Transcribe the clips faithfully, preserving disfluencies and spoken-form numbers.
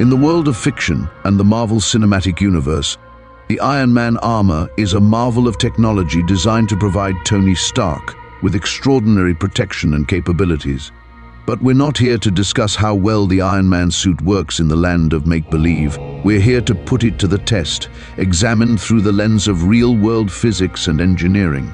In the world of fiction and the Marvel Cinematic Universe, the Iron Man armor is a marvel of technology designed to provide Tony Stark with extraordinary protection and capabilities. But we're not here to discuss how well the Iron Man suit works in the land of make-believe. We're here to put it to the test, examined through the lens of real-world physics and engineering.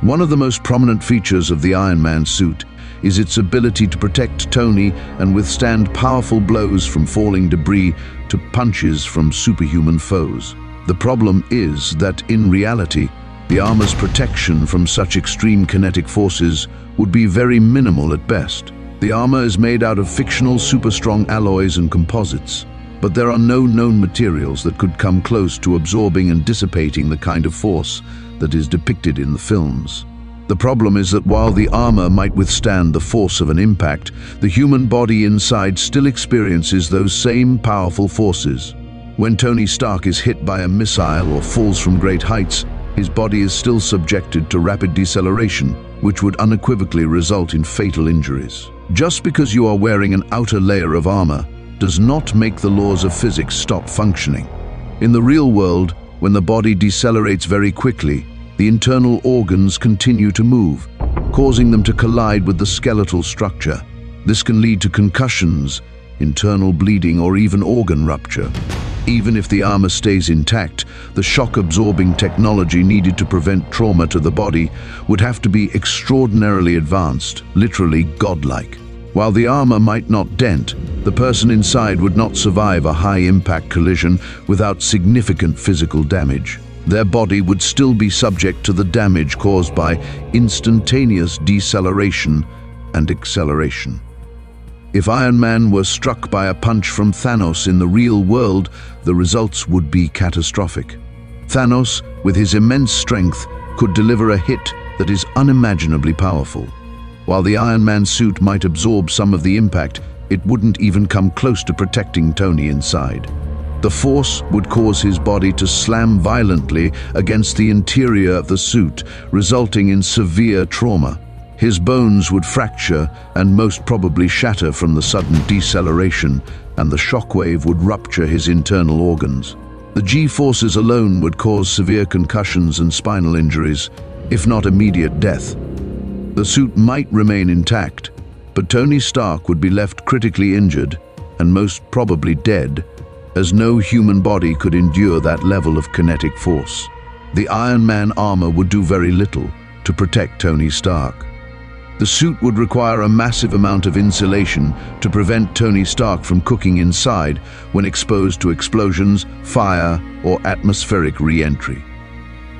One of the most prominent features of the Iron Man suit is its ability to protect Tony and withstand powerful blows from falling debris to punches from superhuman foes. The problem is that, in reality, the armor's protection from such extreme kinetic forces would be very minimal at best. The armor is made out of fictional super-strong alloys and composites, but there are no known materials that could come close to absorbing and dissipating the kind of force that is depicted in the films. The problem is that while the armor might withstand the force of an impact, the human body inside still experiences those same powerful forces. When Tony Stark is hit by a missile or falls from great heights, his body is still subjected to rapid deceleration, which would unequivocally result in fatal injuries. Just because you are wearing an outer layer of armor does not make the laws of physics stop functioning. In the real world, when the body decelerates very quickly, the internal organs continue to move, causing them to collide with the skeletal structure. This can lead to concussions, internal bleeding, or even organ rupture. Even if the armor stays intact, the shock-absorbing technology needed to prevent trauma to the body would have to be extraordinarily advanced, literally godlike. While the armor might not dent, the person inside would not survive a high-impact collision without significant physical damage. Their body would still be subject to the damage caused by instantaneous deceleration and acceleration. If Iron Man were struck by a punch from Thanos in the real world, the results would be catastrophic. Thanos, with his immense strength, could deliver a hit that is unimaginably powerful. While the Iron Man suit might absorb some of the impact, it wouldn't even come close to protecting Tony inside. The force would cause his body to slam violently against the interior of the suit, resulting in severe trauma. His bones would fracture and most probably shatter from the sudden deceleration, and the shockwave would rupture his internal organs. The G-forces alone would cause severe concussions and spinal injuries, if not immediate death. The suit might remain intact, but Tony Stark would be left critically injured and most probably dead, as no human body could endure that level of kinetic force. The Iron Man armor would do very little to protect Tony Stark. The suit would require a massive amount of insulation to prevent Tony Stark from cooking inside when exposed to explosions, fire, or atmospheric re-entry.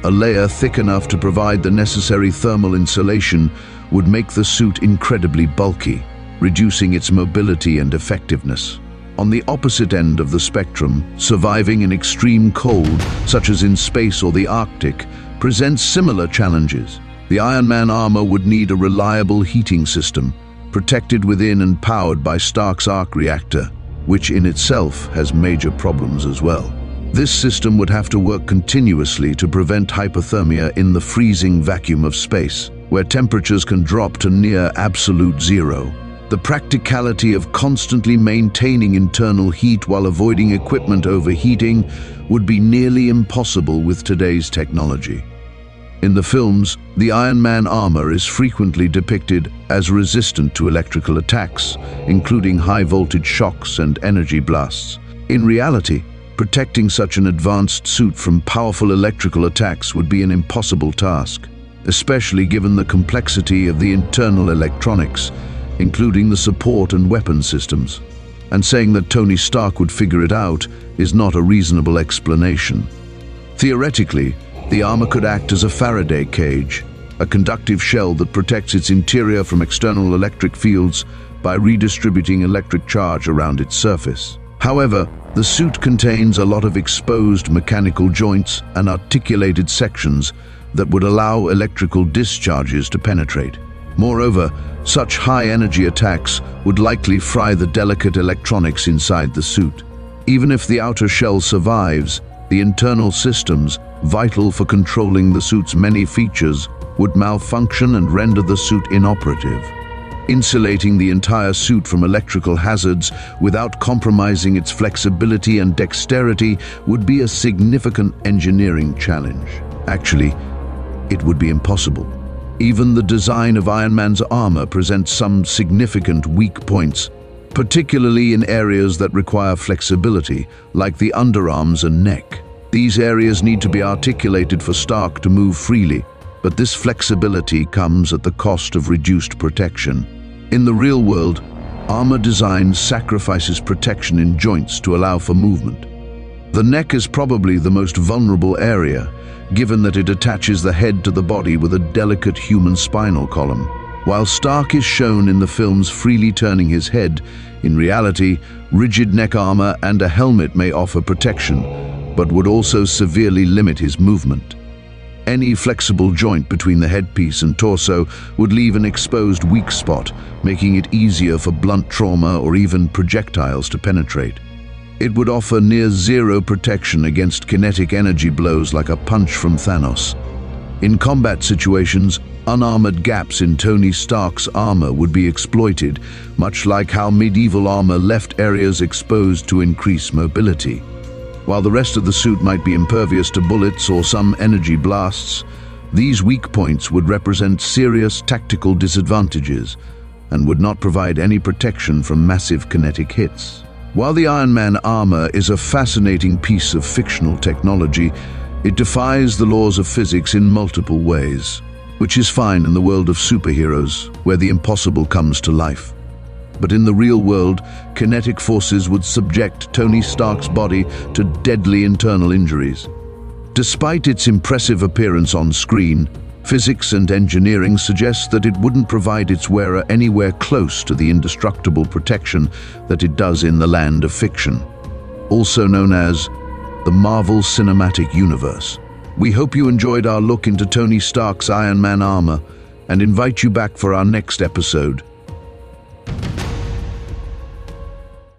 A layer thick enough to provide the necessary thermal insulation would make the suit incredibly bulky, reducing its mobility and effectiveness. On the opposite end of the spectrum, surviving in extreme cold, such as in space or the Arctic, presents similar challenges. The Iron Man armor would need a reliable heating system, protected within and powered by Stark's arc reactor, which in itself has major problems as well. This system would have to work continuously to prevent hypothermia in the freezing vacuum of space, where temperatures can drop to near absolute zero. The practicality of constantly maintaining internal heat while avoiding equipment overheating would be nearly impossible with today's technology. In the films, the Iron Man armor is frequently depicted as resistant to electrical attacks, including high-voltage shocks and energy blasts. In reality, protecting such an advanced suit from powerful electrical attacks would be an impossible task, especially given the complexity of the internal electronics, including the support and weapon systems. And saying that Tony Stark would figure it out is not a reasonable explanation. Theoretically, the armor could act as a Faraday cage, a conductive shell that protects its interior from external electric fields by redistributing electric charge around its surface. However, the suit contains a lot of exposed mechanical joints and articulated sections that would allow electrical discharges to penetrate. Moreover, such high-energy attacks would likely fry the delicate electronics inside the suit. Even if the outer shell survives, the internal systems, vital for controlling the suit's many features, would malfunction and render the suit inoperative. insulating the entire suit from electrical hazards without compromising its flexibility and dexterity would be a significant engineering challenge. Actually, it would be impossible. Even the design of Iron Man's armor presents some significant weak points, particularly in areas that require flexibility, like the underarms and neck. These areas need to be articulated for Stark to move freely, but this flexibility comes at the cost of reduced protection. In the real world, armor design sacrifices protection in joints to allow for movement. The neck is probably the most vulnerable area, given that it attaches the head to the body with a delicate human spinal column. While Stark is shown in the films freely turning his head, in reality, rigid neck armor and a helmet may offer protection, but would also severely limit his movement. Any flexible joint between the headpiece and torso would leave an exposed weak spot, making it easier for blunt trauma or even projectiles to penetrate. It would offer near zero protection against kinetic energy blows like a punch from Thanos. In combat situations, unarmored gaps in Tony Stark's armor would be exploited, much like how medieval armor left areas exposed to increase mobility. While the rest of the suit might be impervious to bullets or some energy blasts, these weak points would represent serious tactical disadvantages and would not provide any protection from massive kinetic hits. While the Iron Man armor is a fascinating piece of fictional technology, it defies the laws of physics in multiple ways, which is fine in the world of superheroes, where the impossible comes to life. But in the real world, kinetic forces would subject Tony Stark's body to deadly internal injuries. Despite its impressive appearance on screen, physics and engineering suggest that it wouldn't provide its wearer anywhere close to the indestructible protection that it does in the land of fiction, also known as the Marvel Cinematic Universe. We hope you enjoyed our look into Tony Stark's Iron Man armor and invite you back for our next episode.